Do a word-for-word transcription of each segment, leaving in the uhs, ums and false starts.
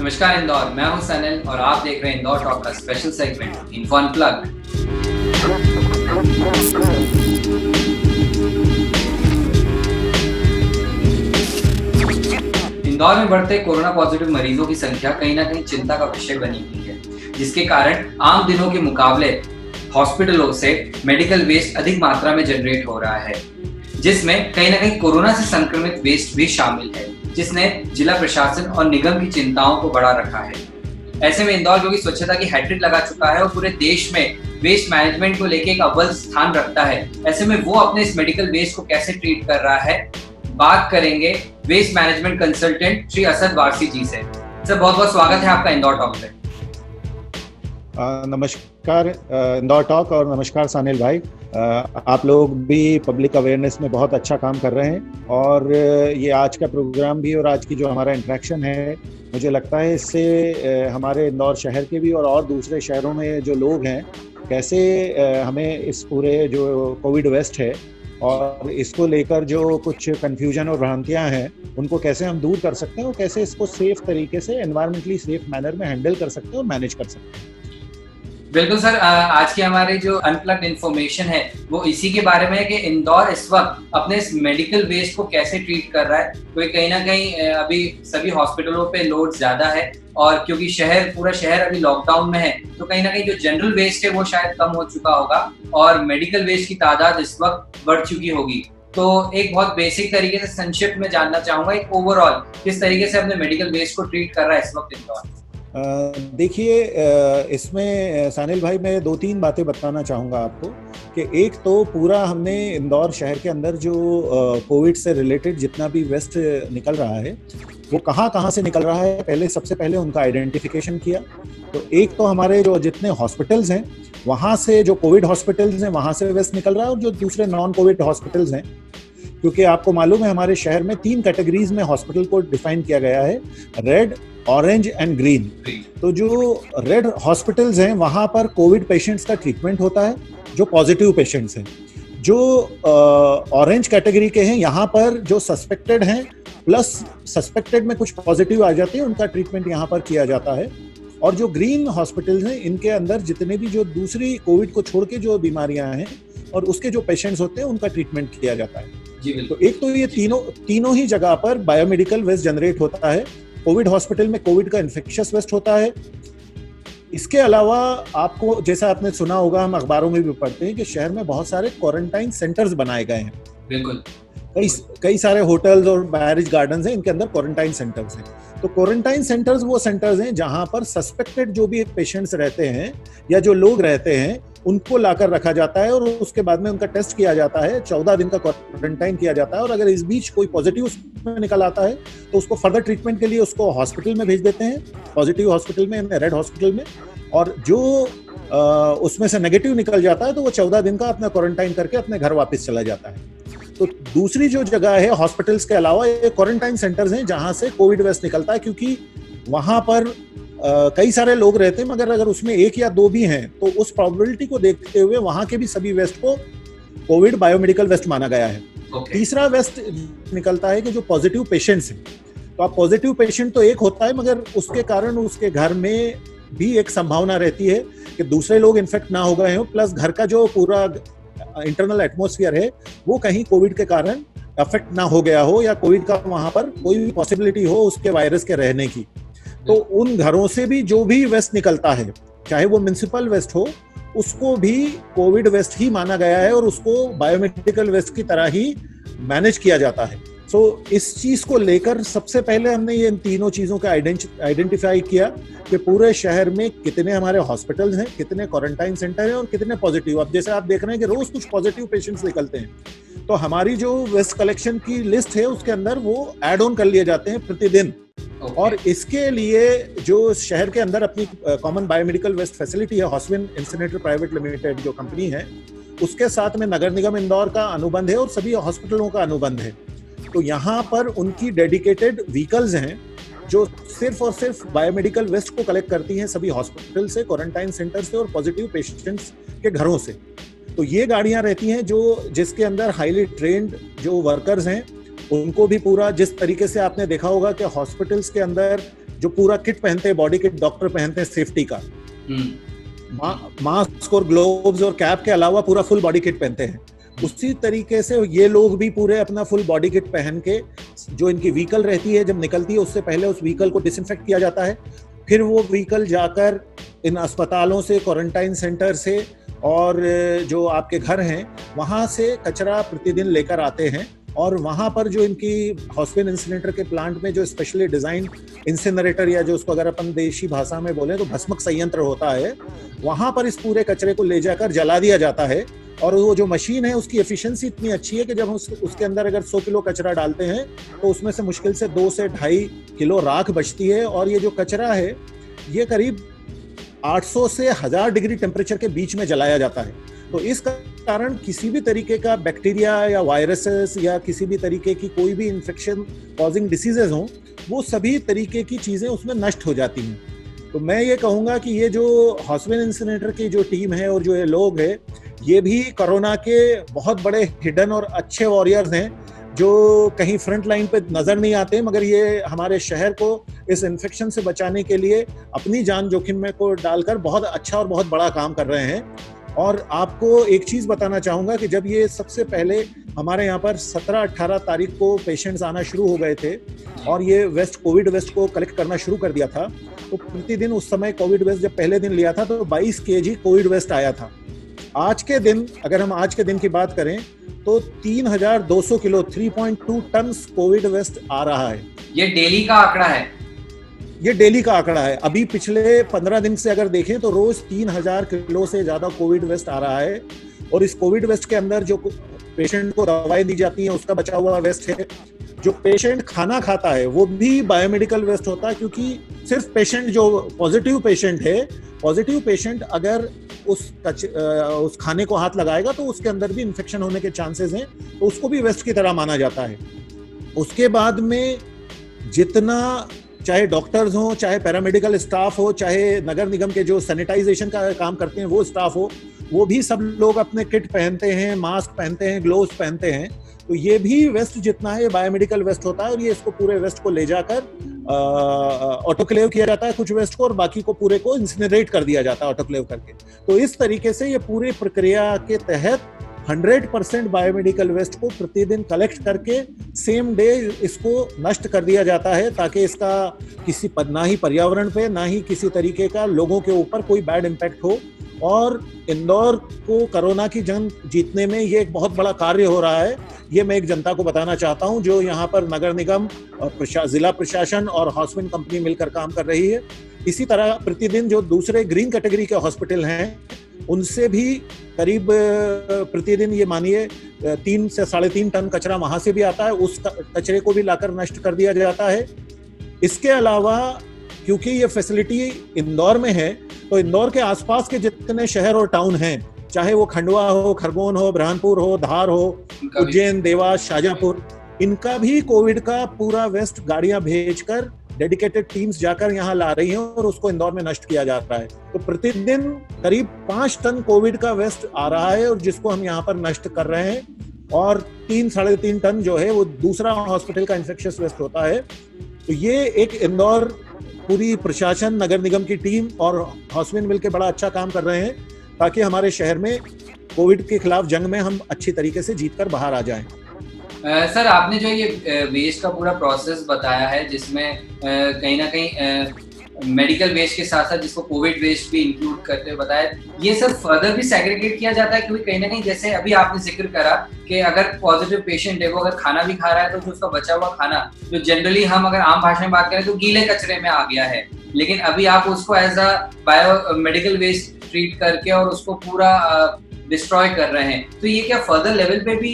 नमस्कार इंदौर, मैं हूं सनल और आप देख रहे हैं इंदौर टॉक का special segment info unplugged. Indore में बढ़ते कोरोना पॉजिटिव मरीजों की संख्या कहीं ना कहीं चिंता का विषय बनी हुई है, जिसके कारण आम दिनों के मुकाबले हॉस्पिटलों से मेडिकल वेस्ट अधिक मात्रा में जनरेट हो रहा है, जिसमें कहीं ना कहीं कोरोना से संक्रमित वेस्ट भी शामिल है, जिसने जिला प्रशासन और निगम की चिंताओं को बढ़ा रखा है। ऐसे में इंदौर, जो कि स्वच्छता की हैट्रिक लगा चुका है और पूरे देश में वेस्ट मैनेजमेंट को लेकर एक अव्वल स्थान रखता है, ऐसे में वो अपने इस मेडिकल वेस्ट को कैसे ट्रीट कर रहा है, बात करेंगे waste management consultant Shri Asad Warsi ji से। सर, बहुत बहुत स्वागत है आपका इंदौर टॉक में। नमस्कार इंदौर टॉक और नमस्कार सानिल भाई। आप लोग भी पब्लिक अवेयरनेस में बहुत अच्छा काम कर रहे हैं और ये आज का प्रोग्राम भी और आज की जो हमारा इंटरेक्शन है, मुझे लगता है इससे हमारे इंदौर शहर के भी और, और दूसरे शहरों में जो लोग हैं कैसे हमें इस पूरे जो कोविड वेस्ट है और इसको लेकर जो कुछ कन्फ्यूजन और भ्रांतियाँ हैं उनको कैसे हम दूर कर सकते हैं और कैसे इसको सेफ़ तरीके से एनवायरमेंटली सेफ मैनर में हैंडल कर सकते हैं और मैनेज कर सकते हैं। बिल्कुल सर, आज की हमारे जो अनप्लग्ड इन्फॉर्मेशन है वो इसी के बारे में है कि इंदौर इस वक्त अपने इस मेडिकल वेस्ट को कैसे ट्रीट कर रहा है, क्योंकि कहीं ना कहीं अभी सभी हॉस्पिटलों पे लोड ज़्यादा है और क्योंकि शहर पूरा शहर अभी लॉकडाउन में है, तो कहीं ना कहीं जो जनरल वेस्ट है वो शायद कम हो चुका होगा और मेडिकल वेस्ट की तादाद इस वक्त बढ़ चुकी होगी। तो एक बहुत बेसिक तरीके से संक्षिप्त में जानना चाहूँगा एक ओवरऑल किस तरीके से अपने मेडिकल वेस्ट को ट्रीट कर रहा है इस वक्त इंदौर। देखिए, इसमें सानिल भाई मैं दो तीन बातें बताना चाहूँगा आपको कि एक तो पूरा हमने इंदौर शहर के अंदर जो कोविड से रिलेटेड जितना भी वेस्ट निकल रहा है वो कहाँ कहाँ से निकल रहा है, पहले सबसे पहले उनका आइडेंटिफिकेशन किया। तो एक तो हमारे जो जितने हॉस्पिटल्स हैं वहाँ से जो कोविड हॉस्पिटल्स हैं वहाँ से वेस्ट निकल रहा है और जो दूसरे नॉन कोविड हॉस्पिटल्स हैं, क्योंकि आपको मालूम है हमारे शहर में तीन कैटेगरीज में हॉस्पिटल को डिफाइन किया गया है, रेड, ऑरेंज एंड ग्रीन। तो जो रेड हॉस्पिटल्स हैं वहाँ पर कोविड पेशेंट्स का ट्रीटमेंट होता है जो पॉजिटिव पेशेंट्स हैं, जो ऑरेंज कैटेगरी के हैं यहाँ पर जो सस्पेक्टेड हैं प्लस सस्पेक्टेड में कुछ पॉजिटिव आ जाते हैं उनका ट्रीटमेंट यहाँ पर किया जाता है, और जो ग्रीन हॉस्पिटल्स हैं इनके अंदर जितने भी जो दूसरी कोविड को छोड़ के जो बीमारियाँ हैं और उसके जो पेशेंट्स होते हैं उनका ट्रीटमेंट किया जाता है। तो एक तो ये तीनों तीनों ही जगह पर बायोमेडिकल वेस्ट जनरेट होता है। कोविड हॉस्पिटल में कोविड का इन्फेक्शियस वेस्ट होता है। इसके अलावा आपको जैसा आपने सुना होगा, हम अखबारों में भी पढ़ते हैं कि शहर में बहुत सारे क्वारंटाइन सेंटर्स बनाए गए हैं। बिल्कुल, कई कई सारे होटल्स और मैरिज गार्डन्स हैं, इनके अंदर क्वारंटाइन सेंटर्स हैं। तो क्वारंटाइन सेंटर्स वो सेंटर्स हैं जहाँ पर सस्पेक्टेड जो भी पेशेंट्स रहते हैं या जो लोग रहते हैं उनको लाकर रखा जाता है और उसके बाद में उनका टेस्ट किया जाता है, चौदह दिन का क्वारंटाइन किया जाता है और अगर इस बीच कोई पॉजिटिव उसमें निकल आता है तो उसको फर्दर ट्रीटमेंट के लिए उसको हॉस्पिटल में भेज देते हैं, पॉजिटिव हॉस्पिटल में, रेड हॉस्पिटल में, और जो आ, उसमें से नेगेटिव निकल जाता है तो वो चौदह दिन का अपना क्वारंटाइन करके अपने घर वापस चला जाता है। तो दूसरी जो जगह है हॉस्पिटल्स के अलावा ये क्वारंटाइन सेंटर्स हैं जहाँ से कोविड वेस्ट निकलता है, क्योंकि वहाँ पर Uh, कई सारे लोग रहते हैं मगर अगर उसमें एक या दो भी हैं तो उस प्रोबेबिलिटी को देखते हुए वहाँ के भी सभी वेस्ट को कोविड बायोमेडिकल वेस्ट माना गया है। okay. तीसरा वेस्ट निकलता है कि जो पॉजिटिव पेशेंट्स हैं, तो आप पॉजिटिव पेशेंट तो एक होता है मगर उसके कारण उसके घर में भी एक संभावना रहती है कि दूसरे लोग इन्फेक्ट ना हो गए हों, प्लस घर का जो पूरा इंटरनल एटमोसफियर है वो कहीं कोविड के कारण अफेक्ट ना हो गया हो या कोविड का वहाँ पर कोई भी पॉसिबिलिटी हो उसके वायरस के रहने की। तो उन घरों से भी जो भी वेस्ट निकलता है, चाहे वो म्युनिसिपल वेस्ट हो, उसको भी कोविड वेस्ट ही माना गया है और उसको बायोमेडिकल वेस्ट की तरह ही मैनेज किया जाता है। सो so, इस चीज़ को लेकर सबसे पहले हमने ये इन तीनों चीज़ों का आइडेंटिफाई किया कि पूरे शहर में कितने हमारे हॉस्पिटल्स हैं, कितने क्वारंटाइन सेंटर हैं और कितने पॉजिटिव। अब जैसे आप देख रहे हैं कि रोज़ कुछ पॉजिटिव पेशेंट्स निकलते हैं, तो हमारी जो वेस्ट कलेक्शन की लिस्ट है उसके अंदर वो एड ऑन कर लिए जाते हैं प्रतिदिन। Okay. और इसके लिए जो शहर के अंदर अपनी कॉमन बायोमेडिकल वेस्ट फैसिलिटी है, हॉस्मन इंसिनरेटर प्राइवेट लिमिटेड जो कंपनी है उसके साथ में नगर निगम इंदौर का अनुबंध है और सभी हॉस्पिटलों का अनुबंध है। तो यहाँ पर उनकी डेडिकेटेड व्हीकल्स हैं जो सिर्फ और सिर्फ बायोमेडिकल वेस्ट को कलेक्ट करती हैं सभी हॉस्पिटल से, क्वारंटाइन सेंटर से और पॉजिटिव पेशेंट्स के घरों से। तो ये गाड़ियाँ रहती हैं जो जिसके अंदर हाईली ट्रेंड जो वर्कर्स हैं उनको भी पूरा, जिस तरीके से आपने देखा होगा कि हॉस्पिटल्स के अंदर जो पूरा किट पहनते हैं, बॉडी किट डॉक्टर पहनते हैं सेफ्टी का, मास्क और ग्लोव्स और कैप के अलावा पूरा फुल बॉडी किट पहनते हैं। उसी तरीके से ये लोग भी पूरे अपना फुल बॉडी किट पहन के, जो इनकी व्हीकल रहती है जब निकलती है उससे पहले उस व्हीकल को डिसइंफेक्ट किया जाता है, फिर वो व्हीकल जाकर इन अस्पतालों से, क्वारंटाइन सेंटर से और जो आपके घर हैं वहाँ से कचरा प्रतिदिन लेकर आते हैं और वहाँ पर जो इनकी हॉस्पिन इंसिनरेटर के प्लांट में जो स्पेशली डिज़ाइन इंसिनरेटर या जो उसको अगर अपन देशी भाषा में बोलें तो भस्मक संयंत्र होता है, वहाँ पर इस पूरे कचरे को ले जाकर जला दिया जाता है। और वो जो मशीन है उसकी एफिशिएंसी इतनी अच्छी है कि जब उस, उसके अंदर अगर सौ किलो कचरा डालते हैं तो उसमें से मुश्किल से दो से ढाई किलो राख बचती है। और ये जो कचरा है ये करीब आठ सौ से हज़ार डिग्री टेम्परेचर के बीच में जलाया जाता है। तो इस कारण किसी भी तरीके का बैक्टीरिया या वायरसेस या किसी भी तरीके की कोई भी इन्फेक्शन कॉजिंग डिसीजेज हों, वो सभी तरीके की चीज़ें उसमें नष्ट हो जाती हैं। तो मैं ये कहूँगा कि ये जो हॉस्पिन इंसिनरेटर की जो टीम है और जो ये लोग हैं, ये भी कोरोना के बहुत बड़े हिडन और अच्छे वॉरियर्स हैं जो कहीं फ्रंट लाइन पे नज़र नहीं आते, मगर ये हमारे शहर को इस इन्फेक्शन से बचाने के लिए अपनी जान जोखिम में को डालकर बहुत अच्छा और बहुत बड़ा काम कर रहे हैं। और आपको एक चीज़ बताना चाहूँगा कि जब ये सबसे पहले हमारे यहाँ पर सत्रह अठारह तारीख को पेशेंट्स आना शुरू हो गए थे और ये वेस्ट कोविड वेस्ट को कलेक्ट करना शुरू कर दिया था, तो प्रतिदिन उस समय कोविड वेस्ट जब पहले दिन लिया था तो बाईस केजी कोविड वेस्ट आया था। आज के दिन अगर हम आज के दिन की बात करें तो तीन हज़ार दो सौ किलो तीन पॉइंट दो टन कोविड वेस्ट आ रहा है। ये डेली का आंकड़ा है, ये डेली का आंकड़ा है। अभी पिछले पंद्रह दिन से अगर देखें तो रोज तीन हज़ार किलो से ज़्यादा कोविड वेस्ट आ रहा है। और इस कोविड वेस्ट के अंदर जो पेशेंट को दवाएं दी जाती हैं उसका बचा हुआ वेस्ट है, जो पेशेंट खाना खाता है वो भी बायोमेडिकल वेस्ट होता है, क्योंकि सिर्फ पेशेंट जो पॉजिटिव पेशेंट है, पॉजिटिव पेशेंट अगर उस कच, उस खाने को हाथ लगाएगा तो उसके अंदर भी इन्फेक्शन होने के चांसेस हैं, तो उसको भी वेस्ट की तरह माना जाता है। उसके बाद में जितना चाहे डॉक्टर्स हों, चाहे पैरामेडिकल स्टाफ हो, चाहे नगर निगम के जो सैनिटाइजेशन का काम करते हैं वो स्टाफ हो, वो भी सब लोग अपने किट पहनते हैं, मास्क पहनते हैं, ग्लोव्स पहनते हैं। तो ये भी वेस्ट जितना है बायोमेडिकल वेस्ट होता है और ये इसको पूरे वेस्ट को ले जाकर ऑटोक्लेव किया जाता है कुछ वेस्ट को और बाकी को पूरे को इंसिनरेट कर दिया जाता है ऑटोक्लेव करके। तो इस तरीके से ये पूरी प्रक्रिया के तहत सौ परसेंट बायोमेडिकल वेस्ट को प्रतिदिन कलेक्ट करके सेम डे इसको नष्ट कर दिया जाता है, ताकि इसका किसी पर ना ही पर्यावरण पे ना ही किसी तरीके का लोगों के ऊपर कोई बैड इम्पैक्ट हो। और इंदौर को कोरोना की जंग जीतने में ये एक बहुत बड़ा कार्य हो रहा है, ये मैं एक जनता को बताना चाहता हूँ जो यहाँ पर नगर निगम और प्रशा, जिला प्रशासन और हॉस्पिटल कंपनी मिलकर काम कर रही है। इसी तरह प्रतिदिन जो दूसरे ग्रीन कैटेगरी के हॉस्पिटल हैं उनसे भी करीब प्रतिदिन ये मानिए तीन से साढ़े तीन टन कचरा वहाँ से भी आता है, उस कचरे को भी लाकर नष्ट कर दिया जाता है। इसके अलावा क्योंकि ये फैसिलिटी इंदौर में है तो इंदौर के आसपास के जितने शहर और टाउन हैं, चाहे वो खंडवा हो, खरगोन हो, बुरहानपुर हो, धार हो, उज्जैन, देवास, शाजापुर, इनका भी कोविड का पूरा वेस्ट गाड़ियां भेजकर डेडिकेटेड टीम्स जाकर यहाँ ला रही हैं और उसको इंदौर में नष्ट किया जा रहा है। तो प्रतिदिन करीब पाँच टन कोविड का वेस्ट आ रहा है और जिसको हम यहाँ पर नष्ट कर रहे हैं। और तीन साढ़े तीन टन जो है वो दूसरा हॉस्पिटल का इन्फेक्शियस वेस्ट होता है। तो ये एक इंदौर पूरी प्रशासन, नगर निगम की टीम और हॉस्पिटल मिलकर बड़ा अच्छा काम कर रहे हैं ताकि हमारे शहर में कोविड के खिलाफ जंग में हम अच्छी तरीके से जीतकर बाहर आ जाएं। सर, आपने जो ये वेस्ट का पूरा प्रोसेस बताया है जिसमें कहीं ना कहीं मेडिकल वेस्ट के साथ साथ जिसको कोविड वेस्ट भी इंक्लूड करते हुए बताया, ये सब फर्दर भी सेग्रीगेट किया जाता है क्योंकि कहीं ना कहीं जैसे अभी आपने जिक्र करा कि अगर पॉजिटिव पेशेंट है वो अगर खाना भी खा रहा है तो उसका बचा हुआ खाना जो जनरली हम अगर आम भाषा में बात करें तो गीले कचरे में आ गया है, लेकिन अभी आप उसको as a bio medical waste treat करके और उसको पूरा डिस्ट्रॉय कर रहे हैं, तो ये क्या फर्दर लेवल पे भी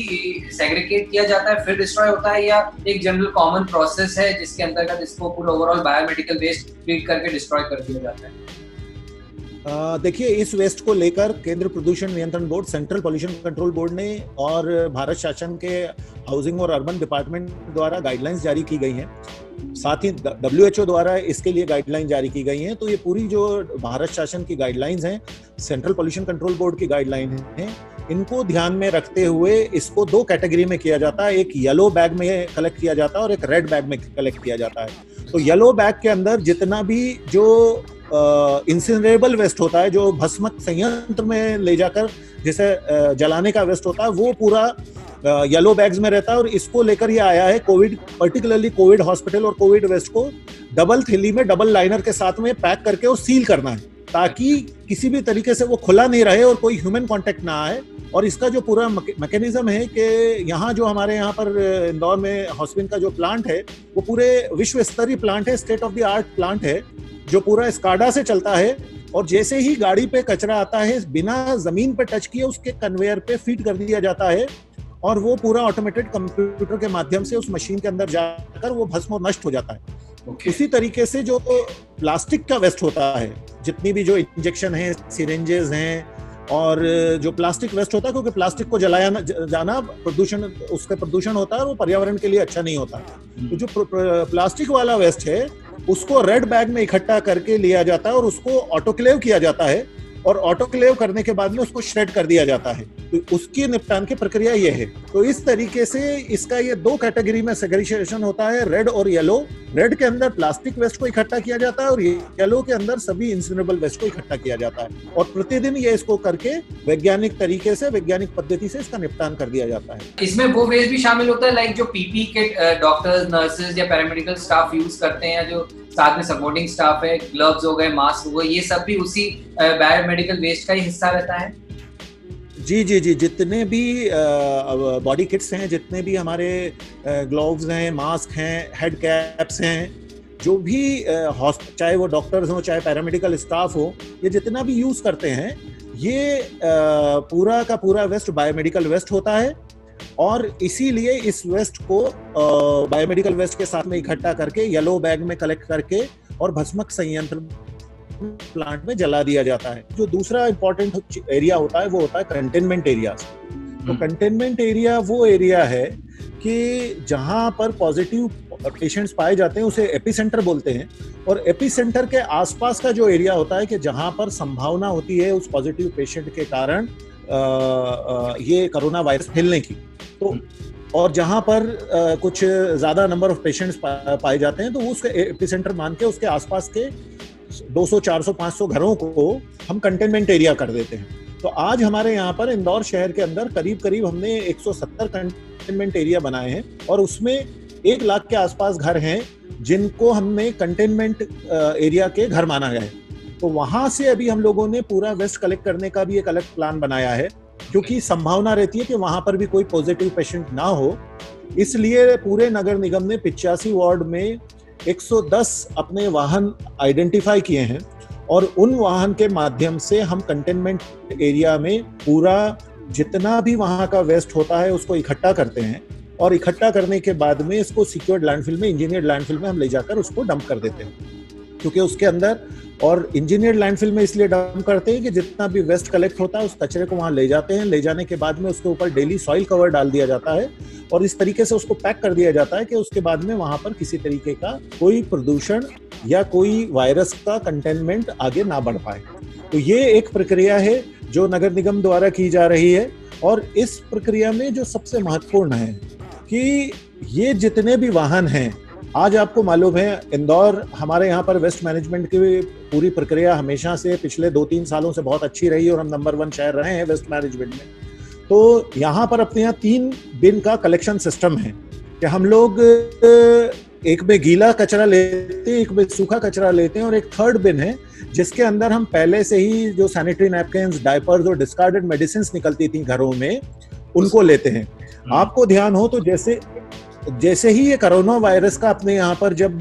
सेग्रीगेट किया जाता है फिर डिस्ट्रॉय होता है या एक जनरल कॉमन प्रोसेस है जिसके अंतर्गत इसको पूरा ओवरऑल बायोमेडिकल वेस्ट ट्रीट करके डिस्ट्रॉय कर दिया जाता है? देखिए, इस वेस्ट को लेकर केंद्र प्रदूषण नियंत्रण board, central pollution control board ने और भारत शासन के हाउसिंग और अर्बन डिपार्टमेंट द्वारा गाइडलाइंस जारी की गई हैं, साथ ही डब्ल्यू एच ओ द्वारा इसके लिए गाइडलाइन जारी की गई हैं। तो ये पूरी जो भारत शासन की गाइडलाइंस हैं, सेंट्रल पोल्यूशन कंट्रोल बोर्ड की गाइडलाइन हैं, इनको ध्यान में रखते हुए इसको दो कैटेगरी में किया जाता है। एक येलो बैग में कलेक्ट किया जाता है और एक रेड बैग में कलेक्ट किया जाता है। तो येलो बैग के अंदर जितना भी जो इंसिनरेबल वेस्ट होता है, जो भस्मक संयंत्र में ले जाकर जैसे uh, जलाने का वेस्ट होता है, वो पूरा येलो uh, बैग्स में रहता है। और इसको लेकर ये आया है कोविड, पर्टिकुलरली कोविड हॉस्पिटल और कोविड वेस्ट को डबल थैली में डबल लाइनर के साथ में पैक करके वो सील करना है, ताकि किसी भी तरीके से वो खुला नहीं रहे और कोई ह्यूमन कांटेक्ट ना आए। और इसका जो पूरा मैकेनिज्म है कि यहाँ जो हमारे यहाँ पर इंदौर में हॉस्पिन का जो प्लांट है वो पूरे विश्व स्तरीय प्लांट है, state of the art plant है, जो पूरा स्काडा से चलता है। और जैसे ही गाड़ी पे कचरा आता है, बिना जमीन पे टच किए उसके कन्वेयर पे फीड कर दिया जाता है और वो पूरा ऑटोमेटेड कंप्यूटर के माध्यम से उस मशीन के अंदर जाकर वो भस्म और नष्ट हो जाता है। okay. उसी तरीके से जो प्लास्टिक का वेस्ट होता है, जितनी भी जो इंजेक्शन है, सिरेंजेस हैं और जो प्लास्टिक वेस्ट होता है, क्योंकि प्लास्टिक को जलाया जाना प्रदूषण, उसका प्रदूषण होता है और वो पर्यावरण के लिए अच्छा नहीं होता। तो जो प्लास्टिक वाला वेस्ट है उसको रेड बैग में इकट्ठा करके लिया जाता है और उसको ऑटोक्लेव किया जाता है और ऑटोक्लेव करने के बाद में उसको श्रेड कर दिया जाता है। तो उसकी निपटान की प्रक्रिया ये है। तो इस तरीके से इसका ये दो कैटेगरी में सेग्रीगेशन होता है, रेड और येलो। रेड के अंदर प्लास्टिक वेस्ट को इकट्ठा किया जाता है और येलो के अंदर सभी इंसिनरेबल वेस्ट को इकट्ठा किया जाता है। और प्रतिदिन ये इसको करके वैज्ञानिक तरीके से, वैज्ञानिक पद्धति से इसका निपटान कर दिया जाता है। इसमें वो वेस्ट भी शामिल होता है लाइक जो पीपी किट डॉक्टर्स, नर्सेज या पैरामेडिकल स्टाफ यूज करते हैं, जो साथ में सपोर्टिंग स्टाफ है, ग्लव्स हो गए, मास्क हो गए, ये सब भी उसी बायोमेडिकल वेस्ट का ही हिस्सा रहता है। जी जी जी जितने भी बॉडी किट्स हैं, जितने भी हमारे ग्लव्स हैं, मास्क हैं, हेड कैप्स हैं, जो भी हॉस्पिटल, चाहे वो डॉक्टर्स हो चाहे पैरामेडिकल स्टाफ हो, ये जितना भी यूज़ करते हैं, ये पूरा का पूरा वेस्ट बायोमेडिकल वेस्ट होता है। और इसीलिए इस वेस्ट को बायोमेडिकल वेस्ट के साथ में इकट्ठा करके येलो बैग में कलेक्ट करके और भस्मक संयंत्र प्लांट में जला दिया जाता है। जो दूसरा इम्पोर्टेंट एरिया होता है वो होता है कंटेनमेंट एरिया। तो कंटेनमेंट एरिया वो एरिया है कि जहाँ पर पॉजिटिव पेशेंट्स पाए जाते हैं, उसे एपिसेंटर बोलते हैं। और एपिसेंटर के आसपास का जो एरिया होता है कि जहाँ पर संभावना होती है उस पॉजिटिव पेशेंट के कारण ये कोरोना वायरस फैलने की, तो और जहाँ पर कुछ ज़्यादा नंबर ऑफ पेशेंट्स पाए जाते हैं, तो उसके एपिसेंटर मान के उसके आसपास के दो सौ, चार सौ, पाँच सौ घरों को हम कंटेनमेंट एरिया कर देते हैं। तो आज हमारे यहाँ पर इंदौर शहर के अंदर करीब करीब हमने एक सौ सत्तर कंटेनमेंट एरिया बनाए हैं और उसमें एक लाख के आसपास घर हैं जिनको हमने कंटेनमेंट एरिया के घर माना गया है। तो वहाँ से अभी हम लोगों ने पूरा वेस्ट कलेक्ट करने का भी एक अलग प्लान बनाया है, क्योंकि संभावना रहती है कि वहाँ पर भी कोई पॉजिटिव पेशेंट ना हो। इसलिए पूरे नगर निगम ने पिचासी वार्ड में एक सौ दस अपने वाहन आइडेंटिफाई किए हैं और उन वाहन के माध्यम से हम कंटेनमेंट एरिया में पूरा जितना भी वहाँ का वेस्ट होता है उसको इकट्ठा करते हैं और इकट्ठा करने के बाद में इसको सिक्योर्ड लैंडफिल में, इंजीनियर्ड लैंडफिल में हम ले जाकर उसको डंप कर देते हैं। क्योंकि उसके अंदर और इंजीनियर्ड लैंडफिल में इसलिए डंप करते हैं कि जितना भी वेस्ट कलेक्ट होता है उस कचरे को वहाँ ले जाते हैं। ले जाने के बाद में उसके ऊपर डेली सॉइल कवर डाल दिया जाता है और इस तरीके से उसको पैक कर दिया जाता है कि उसके बाद में वहाँ पर किसी तरीके का कोई प्रदूषण या कोई वायरस का कंटेनमेंट आगे ना बढ़ पाए। तो ये एक प्रक्रिया है जो नगर निगम द्वारा की जा रही है। और इस प्रक्रिया में जो सबसे महत्वपूर्ण है कि ये जितने भी वाहन हैं, आज आपको मालूम है इंदौर हमारे यहाँ पर वेस्ट मैनेजमेंट की पूरी प्रक्रिया हमेशा से पिछले दो तीन सालों से बहुत अच्छी रही और हम नंबर वन शहर रहे हैं वेस्ट मैनेजमेंट में। तो यहाँ पर अपने यहाँ तीन बिन का कलेक्शन सिस्टम है कि हम लोग एक में गीला कचरा लेते हैं, एक में सूखा कचरा लेते हैं और एक थर्ड बिन है जिसके अंदर हम पहले से ही जो सैनिटरी नैपकिन, डायपर्स और डिस्कार्डेड मेडिसिन निकलती थी घरों में, उनको लेते हैं। आपको ध्यान हो तो जैसे जैसे ही ये कोरोना वायरस का अपने यहाँ पर जब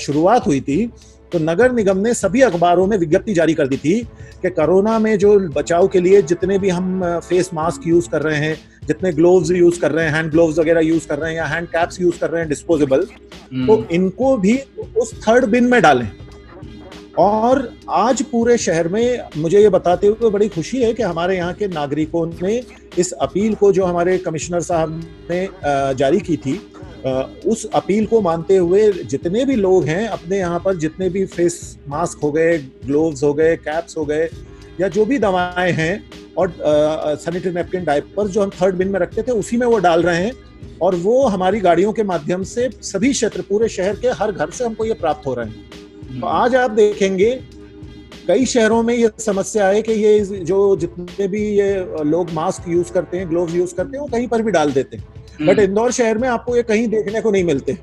शुरुआत हुई थी, तो नगर निगम ने सभी अखबारों में विज्ञप्ति जारी कर दी थी कि कोरोना में जो बचाव के लिए जितने भी हम फेस मास्क यूज़ कर रहे हैं, जितने ग्लोव्स यूज़ कर रहे हैं, हैंड ग्लोव्स वगैरह यूज़ कर रहे हैं या हैंड कैप्स यूज़ कर रहे हैं डिस्पोजेबल, तो इनको भी उस थर्ड बिन में डालें। और आज पूरे शहर में मुझे ये बताते हुए बड़ी खुशी है कि हमारे यहाँ के नागरिकों ने इस अपील को जो हमारे कमिश्नर साहब ने जारी की थी, उस अपील को मानते हुए जितने भी लोग हैं अपने यहाँ पर जितने भी फेस मास्क हो गए, ग्लोव्स हो गए, कैप्स हो गए या जो भी दवाएं हैं और सैनिटरी नैपकिन, डायपर्स जो हम थर्ड बिन में रखते थे उसी में वो डाल रहे हैं और वो हमारी गाड़ियों के माध्यम से सभी क्षेत्र, पूरे शहर के हर घर से हमको ये प्राप्त हो रहे हैं। तो आज आप देखेंगे कई शहरों में ये समस्या है कि ये जो जितने भी ये लोग मास्क यूज करते हैं, ग्लोव्स यूज करते हैं, वो कहीं पर भी डाल देते हैं, बट इंदौर शहर में आपको ये कहीं देखने को नहीं मिलते।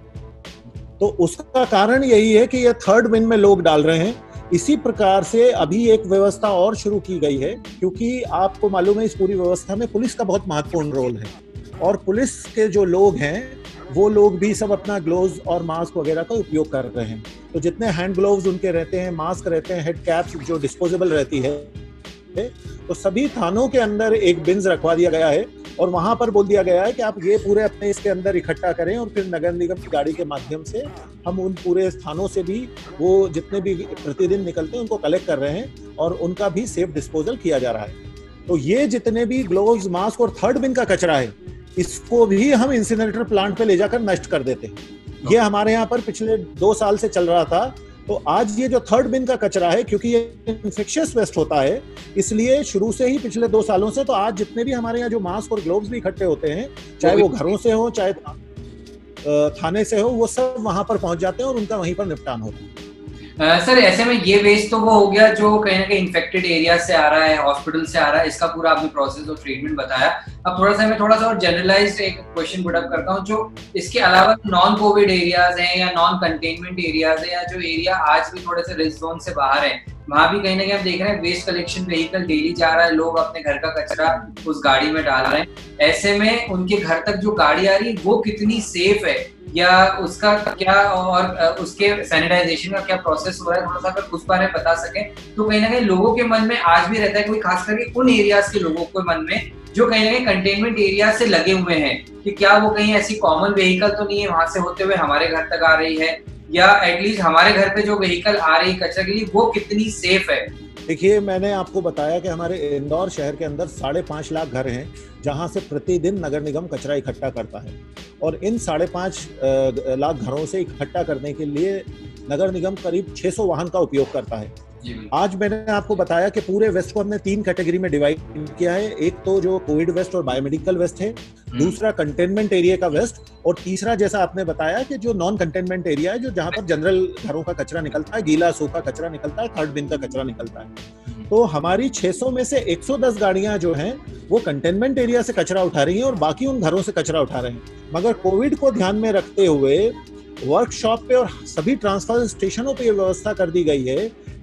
तो उसका कारण यही है कि ये थर्ड बिन में लोग डाल रहे हैं। इसी प्रकार से अभी एक व्यवस्था और शुरू की गई है, क्योंकि आपको मालूम है इस पूरी व्यवस्था में पुलिस का बहुत महत्वपूर्ण रोल है, और पुलिस के जो लोग हैं वो लोग भी सब अपना ग्लोव्स और मास्क वगैरह का उपयोग कर रहे हैं। तो जितने हैंड ग्लोव्स उनके रहते हैं, मास्क रहते हैं, हेड कैप्स जो डिस्पोजेबल रहती है, तो सभी थानों के अंदर एक बिन्स रखवा दिया गया है और वहां पर बोल दिया गया है कि आप ये पूरे अपने इसके अंदर इकट्ठा करें और फिर नगर निगम की गाड़ी के माध्यम से हम उन पूरे स्थानों से भी वो जितने भी प्रतिदिन निकलते हैं उनको कलेक्ट कर रहे हैं और उनका भी सेफ डिस्पोजल किया जा रहा है। तो ये जितने भी ग्लोव्स, मास्क और थर्ड बिन का कचरा है, इसको भी हम इंसिनरेटर प्लांट पे ले जाकर नष्ट कर देते हैं। ये हमारे यहाँ पर पिछले दो साल से चल रहा था। तो आज ये जो थर्ड बिन का कचरा है, क्योंकि ये इन्फेक्शियस वेस्ट होता है, इसलिए शुरू से ही पिछले दो सालों से, तो आज जितने भी हमारे यहाँ जो मास्क और ग्लोव्स भी इकट्ठे होते हैं, चाहे वो घरों से हो, चाहे थाने से हो, वो सब वहां पर पहुंच जाते हैं और उनका वहीं पर निपटान होता है। आ, सर ऐसे में ये वेस्ट तो वो हो गया जो कहीं ना कहीं इन्फेक्टेड एरिया से आ रहा है, हॉस्पिटल से आ रहा है, इसका पूरा आपने प्रोसेस और ट्रीटमेंट बताया। अब थोड़ा सा मैं थोड़ा सा और जनरलाइज्ड एक क्वेश्चन पुटअप करता हूँ, जो इसके अलावा नॉन कोविड एरियाज हैं या नॉन कंटेनमेंट एरियाज हैं, या जो एरिया आज भी थोड़े से रिस्क जोन से बाहर है, वहाँ भी कहीं ना कहीं आप देख रहे हैं वेस्ट कलेक्शन व्हीकल डेली जा रहा है, लोग अपने घर का कचरा उस गाड़ी में डाल रहे हैं। ऐसे में उनके घर तक जो गाड़ी आ रही है वो कितनी सेफ है, या उसका क्या और उसके सैनिटाइजेशन का क्या प्रोसेस हो रहा है, थोड़ा सा अगर उस बारे में बता सकें तो कहीं ना कहीं लोगों के मन में आज भी रहता है, कोई खास करके उन एरियाज के लोगों के मन में जो कहीं ना कहीं कंटेनमेंट एरिया से लगे हुए हैं कि क्या वो कहीं ऐसी कॉमन व्हीकल तो नहीं है वहां से होते हुए हमारे घर तक आ रही है, या एटलीस्ट हमारे घर पे जो व्हीकल आ रही है कचरा के लिए वो कितनी सेफ है। देखिए, मैंने आपको बताया कि हमारे इंदौर शहर के अंदर साढ़े पाँच लाख घर हैं जहां से प्रतिदिन नगर निगम कचरा इकट्ठा करता है, और इन साढ़े पाँच लाख घरों से इकट्ठा करने के लिए नगर निगम करीब छह सौ वाहन का उपयोग करता है। आज मैंने आपको बताया कि पूरे वेस्ट को हमने तीन कैटेगरी में डिवाइड किया है। एक तो जो कोविड वेस्ट और बायोमेडिकल वेस्ट है, दूसरा कंटेनमेंट एरिया का वेस्ट, और तीसरा जैसा आपने बताया कि जो नॉन कंटेनमेंट एरिया है, जो जहां पर जनरल घरों का कचरा निकलता है, गीला सूखा कचरा निकलता है, थर्ड बिन का कचरा निकलता है। तो हमारी छह सौ में से एक सौ दस गाड़ियां जो है वो कंटेनमेंट एरिया से कचरा उठा रही है और बाकी उन घरों से कचरा उठा रहे हैं। मगर कोविड को ध्यान में रखते हुए वर्कशॉप पे और सभी ट्रांसफर स्टेशनों पे ये व्यवस्था कर दी गई है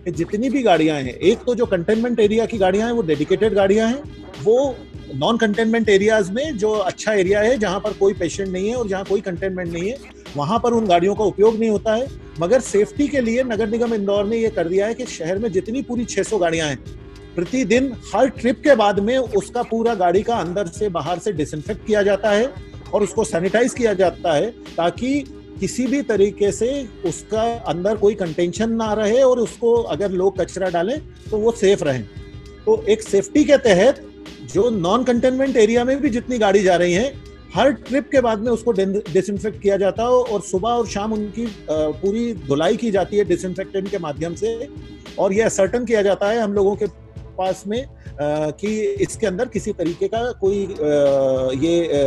कि जितनी भी गाड़ियां हैं, एक तो जो कंटेनमेंट एरिया की गाड़ियां हैं वो डेडिकेटेड गाड़ियां हैं, वो नॉन कंटेनमेंट एरियाज में जो अच्छा एरिया है जहां पर कोई पेशेंट नहीं है और जहां कोई कंटेनमेंट नहीं है, वहां पर उन गाड़ियों का उपयोग नहीं होता है। मगर सेफ्टी के लिए नगर निगम इंदौर ने ये कर दिया है कि शहर में जितनी पूरी छह सौ गाड़ियां हैं, प्रतिदिन हर ट्रिप के बाद में उसका पूरा गाड़ी का अंदर से बाहर से डिसइंफेक्ट किया जाता है और उसको सैनिटाइज किया जाता है, ताकि किसी भी तरीके से उसका अंदर कोई कंटेंशन ना रहे और उसको अगर लोग कचरा डालें तो वो सेफ रहें। तो एक सेफ्टी के तहत जो नॉन कंटेनमेंट एरिया में भी जितनी गाड़ी जा रही है, हर ट्रिप के बाद में उसको डिसइंफेक्ट किया जाता है और सुबह और शाम उनकी पूरी धुलाई की जाती है डिसइंफेक्टेंट के माध्यम से, और यह सर्टेन किया जाता है हम लोगों के पास में कि इसके अंदर किसी तरीके का कोई ये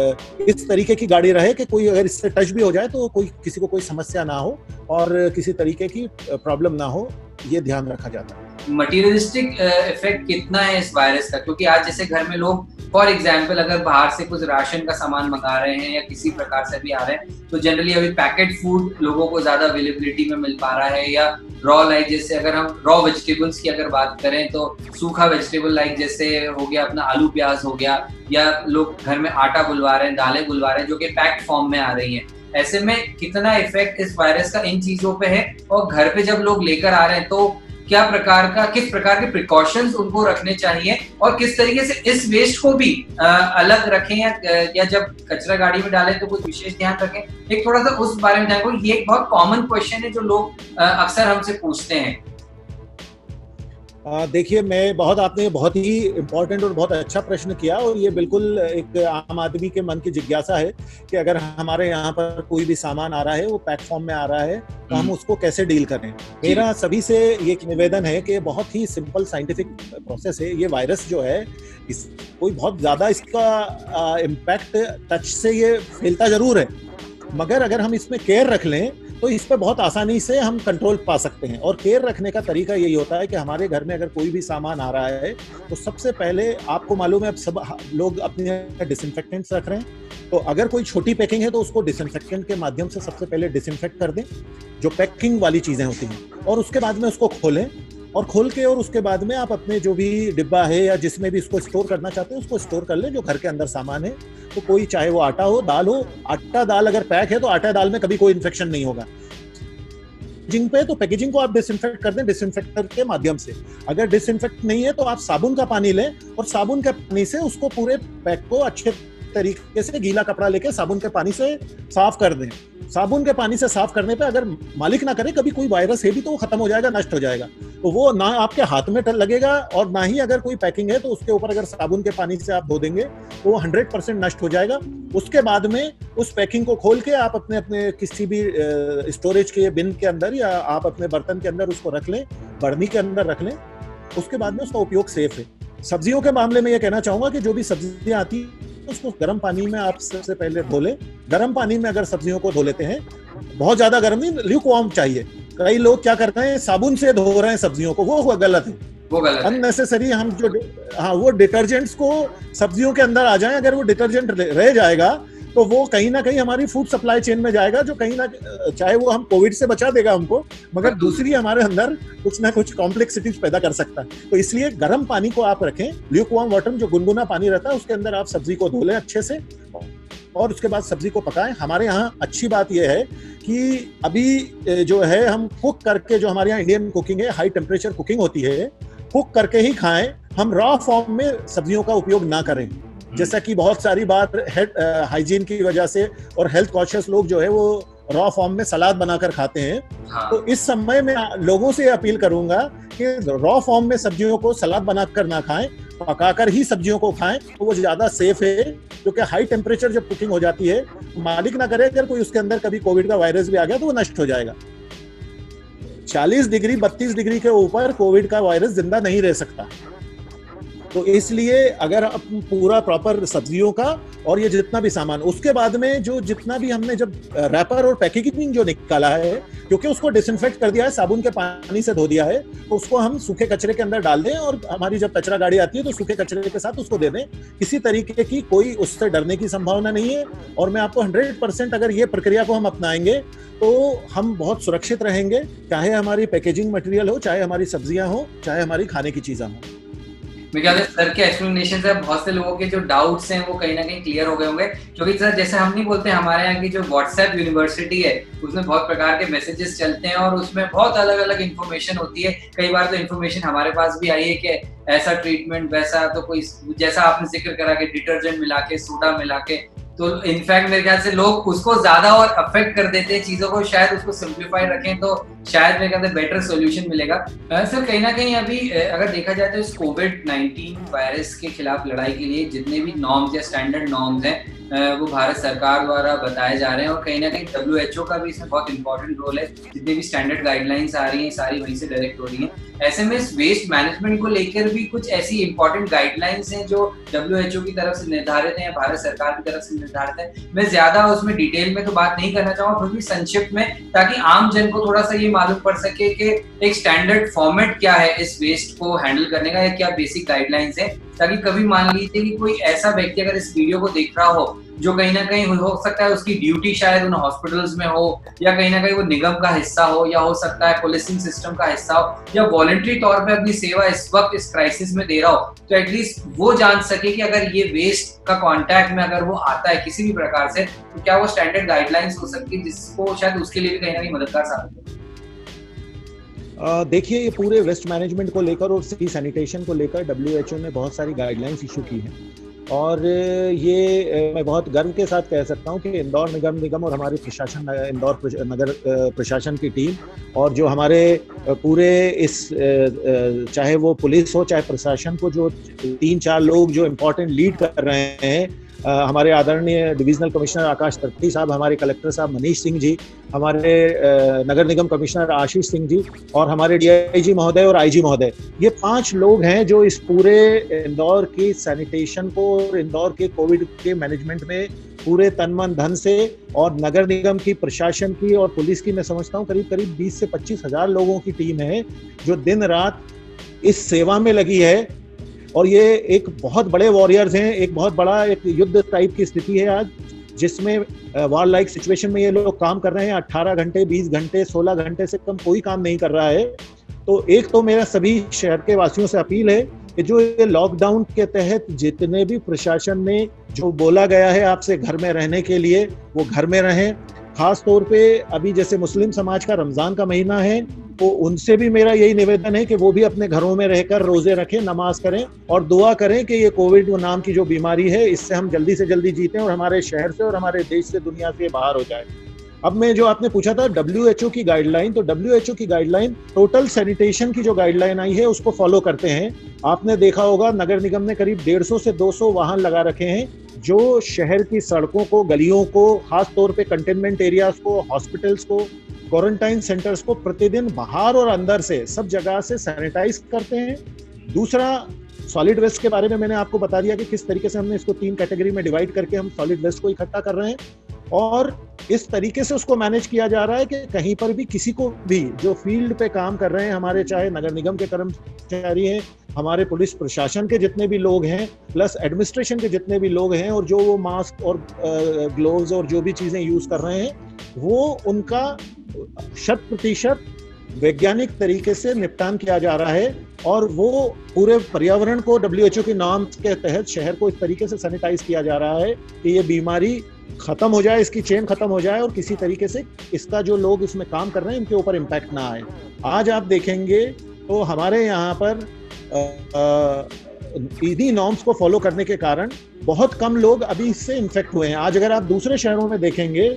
इस तरीके की गाड़ी रहे कि कोई अगर इससे टच भी हो जाए तो कोई किसी को कोई समस्या ना हो और किसी तरीके की प्रॉब्लम ना हो, ये ध्यान रखा जाता है। मटीरियलिस्टिक इफेक्ट कितना है इस वायरस का, क्योंकि आज जैसे घर में लोग फॉर एग्जांपल अगर बाहर से कुछ राशन का सामान मंगा रहे हैं या किसी प्रकार से भी आ रहे हैं, तो जनरली अभी पैकेट फूड लोगों को ज्यादा अवेलेबिलिटी में मिल पा रहा है, या रॉ लाइक जैसे अगर हम रॉ वेजिटेबल्स की अगर बात करें तो सूखा वेजिटेबल लाइक जैसे हो गया अपना आलू प्याज हो गया, या लोग घर में आटा गुलवा रहे हैं, दालें गुलवा रहे हैं जो कि पैक्ड फॉर्म में आ रही है। ऐसे में कितना इफेक्ट इस वायरस का इन चीजों पे है, और घर पे जब लोग लेकर आ रहे हैं तो क्या प्रकार का किस प्रकार के प्रिकॉशंस उनको रखने चाहिए, और किस तरीके से इस वेस्ट को भी आ, अलग रखें, या, या जब कचरा गाड़ी में डालें तो कुछ विशेष ध्यान रखें, एक थोड़ा सा उस बारे में ध्यान रखें। ये एक बहुत कॉमन क्वेश्चन है जो लोग अक्सर हमसे पूछते हैं। देखिए, मैं बहुत आपने बहुत ही इम्पोर्टेंट और बहुत अच्छा प्रश्न किया और ये बिल्कुल एक आम आदमी के मन की जिज्ञासा है कि अगर हमारे यहाँ पर कोई भी सामान आ रहा है, वो पैक फॉर्म में आ रहा है, तो हम उसको कैसे डील करें। मेरा सभी से ये निवेदन है कि बहुत ही सिंपल साइंटिफिक प्रोसेस है। ये वायरस जो है इस कोई बहुत ज़्यादा इसका इम्पैक्ट टच से ये फैलता ज़रूर है, मगर अगर हम इसमें केयर रख लें तो इस पर बहुत आसानी से हम कंट्रोल पा सकते हैं। और केयर रखने का तरीका यही होता है कि हमारे घर में अगर कोई भी सामान आ रहा है तो सबसे पहले आपको मालूम है अब सब लोग अपने डिसइंफेक्टेंट्स रख रहे हैं, तो अगर कोई छोटी पैकिंग है तो उसको डिसइंफेक्टेंट के माध्यम से सबसे पहले डिसइंफेक्ट कर दें, जो पैकिंग वाली चीज़ें होती हैं, और उसके बाद में उसको खोलें और खोल के और उसके बाद में आप अपने जो भी डिब्बा है या जिसमें भी इसको स्टोर करना चाहते हैं उसको स्टोर कर लें, जो घर के अंदर सामान है। तो कोई चाहे वो आटा हो, दाल हो, आटा दाल अगर पैक है तो आटा दाल में कभी कोई इन्फेक्शन नहीं होगा। पैकेजिंग पे तो पैकेजिंग को आप डिसइंफेक्ट कर दें डिसइंफेक्टर के माध्यम से। अगर डिसइंफेक्ट नहीं है तो आप साबुन का पानी लें और साबुन के पानी से उसको पूरे पैक को अच्छे तरीके से गीला कपड़ा लेके साबुन के पानी से साफ कर दें। साबुन के पानी से साफ करने पे अगर मालिक ना करे कभी कोई वायरस है भी तो वो खत्म हो जाएगा, नष्ट हो जाएगा, तो वो ना आपके हाथ में लगेगा और ना ही अगर कोई पैकिंग है तो उसके ऊपर अगर साबुन के पानी से आप धो देंगे तो वो हंड्रेड परसेंट नष्ट हो जाएगा। उसके बाद में उस पैकिंग को खोल के आप अपने अपने किसी भी स्टोरेज के बिन के अंदर या आप अपने बर्तन के अंदर उसको रख लें, बर्नी के अंदर रख लें। उसके बाद में उसका उपयोग सेफ है। सब्जियों के मामले में ये कहना चाहूँगा कि जो भी सब्जियाँ आती उसको गर्म पानी में आप सबसे पहले धो लें। गर्म पानी में अगर सब्जियों को धो लेते हैं, बहुत ज्यादा गर्म नहीं, ल्यूकवार्म चाहिए। कई लोग क्या करते हैं, साबुन से धो रहे हैं सब्जियों को, वो हुआ गलत है, वो गलत है। अननेसेसरी हम जो हाँ वो डिटर्जेंट्स को सब्जियों के अंदर आ जाए, अगर वो डिटर्जेंट रह जाएगा तो वो कहीं ना कहीं हमारी फूड सप्लाई चेन में जाएगा, जो कहीं ना चाहे वो हम कोविड से बचा देगा हमको, मगर दूसरी हमारे अंदर कुछ ना कुछ कॉम्प्लेक्सिटीज पैदा कर सकता है। तो इसलिए गर्म पानी को आप रखें, ल्यूकवार्म वाटर जो गुनगुना पानी रहता है उसके अंदर आप सब्जी को धो लें अच्छे से और उसके बाद सब्जी को पकाएं। हमारे यहाँ अच्छी बात यह है कि अभी जो है हम कुक करके, जो हमारे यहाँ इंडियन कुकिंग है, हाई टेम्परेचर कुकिंग होती है, कुक करके ही खाएं। हम रॉ फॉर्म में सब्जियों का उपयोग ना करें, जैसा कि बहुत सारी बात हेड हाइजीन की वजह से और हेल्थ कॉन्शियस लोग जो है वो रॉ फॉर्म में सलाद बनाकर खाते हैं। हाँ। तो इस समय में लोगों से अपील करूंगा कि रॉ फॉर्म में सब्जियों को सलाद बनाकर ना खाएं, पकाकर ही सब्जियों को खाएं, तो वो ज़्यादा सेफ है। क्योंकि हाई टेम्परेचर जब कुकिंग हो जाती है, मालिक ना करे अगर कोई उसके अंदर कभी कोविड का वायरस भी आ गया तो वो नष्ट हो जाएगा। चालीस डिग्री बत्तीस डिग्री के ऊपर कोविड का वायरस जिंदा नहीं रह सकता। तो इसलिए अगर आप पूरा प्रॉपर सब्जियों का और ये जितना भी सामान, उसके बाद में जो जितना भी हमने जब रैपर और पैकेजिंग जो निकाला है, क्योंकि उसको डिसइंफेक्ट कर दिया है, साबुन के पानी से धो दिया है, तो उसको हम सूखे कचरे के अंदर डाल दें और हमारी जब कचरा गाड़ी आती है तो सूखे कचरे के साथ उसको दे दें। किसी तरीके की कोई उससे डरने की संभावना नहीं है और मैं आपको हंड्रेड परसेंट अगर ये प्रक्रिया को हम अपनाएंगे तो हम बहुत सुरक्षित रहेंगे, चाहे हमारी पैकेजिंग मटेरियल हो, चाहे हमारी सब्जियाँ हो, चाहे हमारी खाने की चीज़ें हों। मेरे सर के एक्सप्लेनेशन से बहुत से लोगों के जो डाउट्स हैं वो कहीं ना कहीं क्लियर हो गए होंगे, क्योंकि सर जैसे हम नहीं बोलते, हमारे यहाँ की जो व्हाट्सएप यूनिवर्सिटी है उसमें बहुत प्रकार के मैसेजेस चलते हैं और उसमें बहुत अलग अलग इन्फॉर्मेशन होती है। कई बार तो इन्फॉर्मेशन हमारे पास भी आई है कि ऐसा ट्रीटमेंट वैसा, तो कोई जैसा आपने जिक्र करा के डिटर्जेंट मिला के, सोडा मिला के, तो इनफैक्ट मेरे ख्याल से लोग उसको ज्यादा और अफेक्ट कर देते हैं चीजों को। शायद उसको सिंप्लीफाई रखें तो शायद मेरे ख्याल से बेटर सोल्यूशन मिलेगा। सर कहीं ना कहीं अभी अगर देखा जाए तो इस कोविड नाइन्टीन वायरस के खिलाफ लड़ाई के लिए जितने भी नॉर्म्स या स्टैंडर्ड नॉर्म्स हैं वो भारत सरकार द्वारा बताए जा रहे हैं और कहीं ना कहीं डब्ल्यू एच ओ का भी इसमें बहुत इंपॉर्टेंट रोल है। जितने भी स्टैंडर्ड गाइडलाइंस आ रही हैं सारी वहीं से डायरेक्ट हो रही हैं। ऐसे में इस वेस्ट मैनेजमेंट को लेकर भी कुछ ऐसी इंपॉर्टेंट गाइडलाइंस हैं जो डब्ल्यू एच ओ की तरफ से निर्धारित हैं, भारत सरकार की तरफ से निर्धारित है। मैं ज्यादा उसमें डिटेल में तो बात नहीं करना चाहूँगा, फिर भी संक्षिप्त में, ताकि आम जन को थोड़ा सा ये मालूम पड़ सके कि एक स्टैंडर्ड फॉर्मेट क्या है इस वेस्ट को हैंडल करने का, या क्या बेसिक गाइडलाइंस है, ताकि कभी मान लीजिए कि कोई ऐसा व्यक्ति अगर इस वीडियो को देख रहा हो जो कहीं ना कहीं हो सकता है उसकी ड्यूटी शायद उन हॉस्पिटल्स में हो, या कहीं ना कहीं वो निगम का हिस्सा हो, या हो सकता है पुलिसिंग सिस्टम का हिस्सा हो, या वॉलंटरी तौर पे अपनी सेवा इस वक्त इस क्राइसिस में दे रहा हो, तो एटलीस्ट वो जान सके कि अगर ये वेस्ट का कॉन्टैक्ट में अगर वो आता है किसी भी प्रकार से तो क्या वो स्टैंडर्ड गाइडलाइंस हो सकती है जिसको शायद उसके लिए भी कहीं ना कहीं मददगार साबित हो। देखिए, ये पूरे वेस्ट मैनेजमेंट को लेकर और सिटी सैनिटेशन को लेकर डब्ल्यू एच ओ ने बहुत सारी गाइडलाइंस इशू की हैं और ये मैं बहुत गर्व के साथ कह सकता हूँ कि इंदौर नगर निगम और हमारे प्रशासन, इंदौर नगर प्रशासन की टीम और जो हमारे पूरे इस, चाहे वो पुलिस हो चाहे प्रशासन को, जो तीन चार लोग जो इम्पोर्टेंट लीड कर रहे हैं, हमारे आदरणीय डिवीजनल कमिश्नर आकाश त्रिपाठी साहब, हमारे कलेक्टर साहब मनीष सिंह जी, हमारे नगर निगम कमिश्नर आशीष सिंह जी और हमारे डीआईजी महोदय और आईजी महोदय, ये पांच लोग हैं जो इस पूरे इंदौर की सैनिटेशन को और इंदौर के कोविड के मैनेजमेंट में पूरे तन मन धन से, और नगर निगम की, प्रशासन की और पुलिस की, मैं समझता हूँ करीब करीब बीस से पच्चीस हजार लोगों की टीम है जो दिन रात इस सेवा में लगी है। और ये एक बहुत बड़े वॉरियर्स हैं, एक बहुत बड़ा एक युद्ध टाइप की स्थिति है आज, जिसमें वार लाइक सिचुएशन में ये लोग काम कर रहे हैं। अठारह घंटे, बीस घंटे, सोलह घंटे से कम कोई काम नहीं कर रहा है। तो एक तो मेरा सभी शहर के वासियों से अपील है कि जो ये लॉकडाउन के तहत जितने भी प्रशासन ने जो बोला गया है आपसे घर में रहने के लिए, वो घर में रहें। खास तौर पे अभी जैसे मुस्लिम समाज का रमज़ान का महीना है, तो उनसे भी मेरा यही निवेदन है कि वो भी अपने घरों में रहकर रोज़े रखें, नमाज करें और दुआ करें कि ये कोविड नाम की जो बीमारी है, इससे हम जल्दी से जल्दी जीतें और हमारे शहर से और हमारे देश से, दुनिया से बाहर हो जाए। अब मैं जो आपने पूछा था डब्ल्यू एच ओ की गाइडलाइन, तो डब्ल्यू एच ओ की गाइडलाइन, टोटल सैनिटेशन की जो गाइडलाइन आई है उसको फॉलो करते हैं। आपने देखा होगा नगर निगम ने करीब डेढ़ सौ से दो सौ वाहन लगा रखे हैं जो शहर की सड़कों को, गलियों को, खास तौर पे कंटेनमेंट एरियाज को, हॉस्पिटल्स को, क्वारंटाइन सेंटर्स को प्रतिदिन बाहर और अंदर से सब जगह से सैनिटाइज करते हैं। दूसरा, सॉलिड वेस्ट के बारे में मैंने आपको बता दिया कि किस तरीके से हमने इसको तीन कैटेगरी में डिवाइड करके हम सॉलिड वेस्ट को इकट्ठा कर रहे हैं और इस तरीके से उसको मैनेज किया जा रहा है कि कहीं पर भी किसी को भी, जो फील्ड पे काम कर रहे हैं हमारे, चाहे नगर निगम के कर्मचारी हैं, हमारे पुलिस प्रशासन के जितने भी लोग हैं, प्लस एडमिनिस्ट्रेशन के जितने भी लोग हैं, और जो वो मास्क और ग्लोव्स और जो भी चीज़ें यूज़ कर रहे हैं, वो उनका शत प्रतिशत वैज्ञानिक तरीके से निपटान किया जा रहा है और वो पूरे पर्यावरण को डब्ल्यू एच ओ के नाम के तहत शहर को इस तरीके से सैनिटाइज किया जा रहा है कि ये बीमारी खत्म हो जाए, इसकी चेन खत्म हो जाए और किसी तरीके से इसका, जो लोग इसमें काम कर रहे हैं उनके ऊपर इम्पैक्ट ना आए। आज आप देखेंगे तो हमारे यहाँ पर इन्हीं नॉर्म्स को फॉलो करने के कारण बहुत कम लोग अभी इससे इन्फेक्ट हुए हैं। आज अगर आप दूसरे शहरों में देखेंगे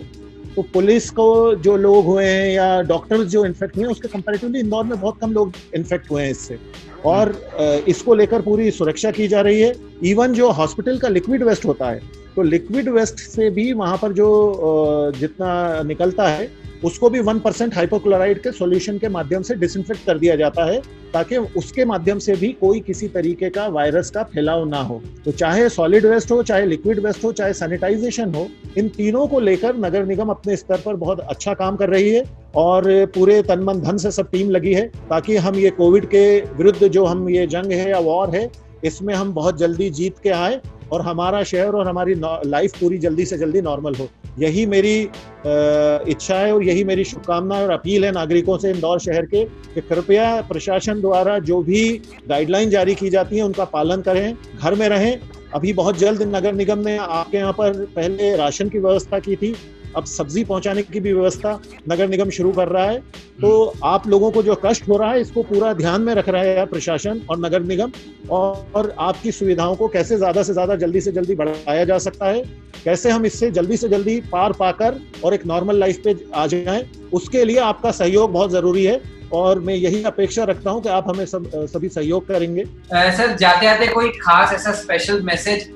तो पुलिस को जो लोग हुए हैं या डॉक्टर्स जो इन्फेक्ट हुए हैं, उसके कंपैरेटिवली इंदौर में बहुत कम लोग इन्फेक्ट हुए हैं इससे, और इसको लेकर पूरी सुरक्षा की जा रही है। इवन जो हॉस्पिटल का लिक्विड वेस्ट होता है, तो लिक्विड वेस्ट से भी वहाँ पर जो जितना निकलता है उसको भी वन परसेंट हाइपोक्लोराइड के सॉल्यूशन के माध्यम से डिसइंफेक्ट कर दिया जाता है, ताकि उसके माध्यम से भी कोई किसी तरीके का वायरस का फैलाव ना हो। तो चाहे सॉलिड वेस्ट हो, चाहे लिक्विड वेस्ट हो, चाहे सैनिटाइजेशन हो, इन तीनों को लेकर नगर निगम अपने स्तर पर बहुत अच्छा काम कर रही है और पूरे तन मन धन से सब टीम लगी है, ताकि हम ये कोविड के विरुद्ध जो हम ये जंग है या वॉर है, इसमें हम बहुत जल्दी जीत के आए और हमारा शहर और हमारी लाइफ पूरी जल्दी से जल्दी नॉर्मल हो। यही मेरी इच्छा है और यही मेरी शुभकामना और अपील है नागरिकों से इंदौर शहर के कि कृपया प्रशासन द्वारा जो भी गाइडलाइन जारी की जाती है उनका पालन करें, घर में रहें। अभी बहुत जल्द नगर निगम ने आपके यहाँ पर पहले राशन की व्यवस्था की थी, अब सब्जी पहुँचाने की भी व्यवस्था नगर निगम शुरू कर रहा है। तो आप लोगों को जो कष्ट हो रहा है इसको पूरा ध्यान में रख रहा है प्रशासन और नगर निगम, और आपकी सुविधाओं को कैसे ज़्यादा से ज़्यादा जल्दी से जल्दी बढ़ाया जा सकता है, कैसे हम इससे जल्दी से जल्दी पार पाकर और एक नॉर्मल लाइफ पे आ जाएं, उसके लिए आपका सहयोग बहुत ज़रूरी है और मैं यही अपेक्षा रखता हूं कि आप हमें सब, सभी सहयोग करेंगे। आ, सर, जाते आते कोई खास ऐसा स्पेशल मैसेज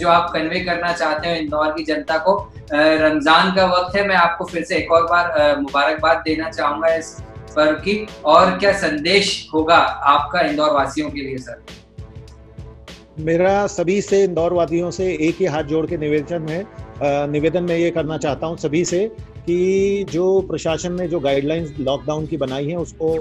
जो आप कन्वे करना चाहते हो इंदौर की जनता को? रमजान का वक्त है, मैं आपको फिर से एक और बार मुबारकबाद देना चाहूंगा इस पर्व की, और क्या संदेश होगा आपका इंदौर वासियों के लिए? सर, मेरा सभी से इंदौर वासियों से एक ही हाथ जोड़ के निवेदन है, निवेदन मैं ये करना चाहता हूँ सभी से कि जो प्रशासन ने जो गाइडलाइंस लॉकडाउन की बनाई हैं उसको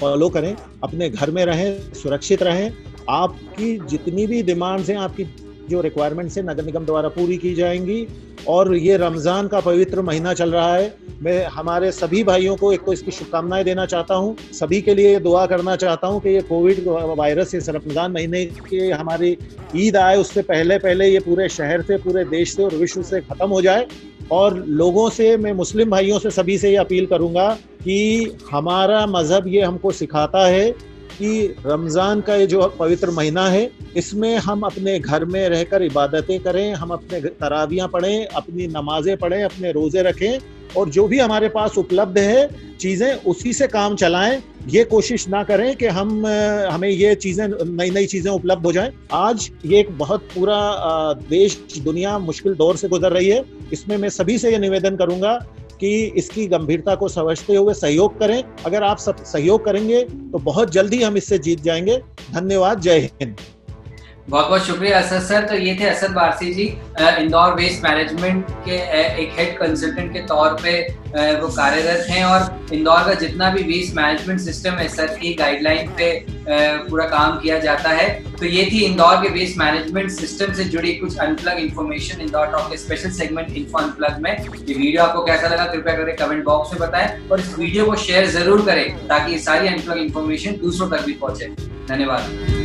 फॉलो करें, अपने घर में रहें, सुरक्षित रहें। आपकी जितनी भी डिमांड्स हैं, आपकी जो रिक्वायरमेंट्स हैं, नगर निगम द्वारा पूरी की जाएंगी। और ये रमज़ान का पवित्र महीना चल रहा है, मैं हमारे सभी भाइयों को एक तो इसकी शुभकामनाएं देना चाहता हूँ, सभी के लिए दुआ करना चाहता हूँ कि ये कोविड वायरस इस रमज़ान महीने के, हमारी ईद आए उससे पहले पहले, ये पूरे शहर से, पूरे देश से और विश्व से ख़त्म हो जाए। और लोगों से, मैं मुस्लिम भाइयों से सभी से ये अपील करूँगा कि हमारा मज़हब ये हमको सिखाता है कि रमज़ान का ये जो पवित्र महीना है, इसमें हम अपने घर में रहकर इबादतें करें, हम अपने तरावियाँ पढ़ें, अपनी नमाजें पढ़ें, अपने रोज़े रखें और जो भी हमारे पास उपलब्ध है चीज़ें उसी से काम चलाएं। ये कोशिश ना करें कि हम हमें ये चीज़ें नई नई चीज़ें उपलब्ध हो जाएं। आज ये एक बहुत पूरा देश दुनिया मुश्किल दौर से गुजर रही है, इसमें मैं सभी से ये निवेदन करूँगा कि इसकी गंभीरता को समझते हुए सहयोग करें। अगर आप सब सहयोग करेंगे तो बहुत जल्दी हम इससे जीत जाएंगे। धन्यवाद, जय हिंद। बहुत बहुत शुक्रिया असद सर। तो ये थे असद वारसी जी, इंदौर वेस्ट मैनेजमेंट के एक हेड कंसल्टेंट के तौर पे वो कार्यरत हैं और इंदौर का जितना भी वेस्ट मैनेजमेंट सिस्टम है सर की गाइडलाइन पे पूरा काम किया जाता है। तो ये थी इंदौर के वेस्ट मैनेजमेंट सिस्टम से जुड़ी कुछ अनप्लग इन्फॉर्मेशन इंदौर टॉक के स्पेशल सेगमेंट इन्फो अनप्लग में। ये वीडियो आपको कैसा लगा कृपया करके कमेंट बॉक्स में बताएं और इस वीडियो को शेयर जरूर करें ताकि ये सारी अनप्लग इन्फॉर्मेशन दूसरों तक भी पहुंचे। धन्यवाद।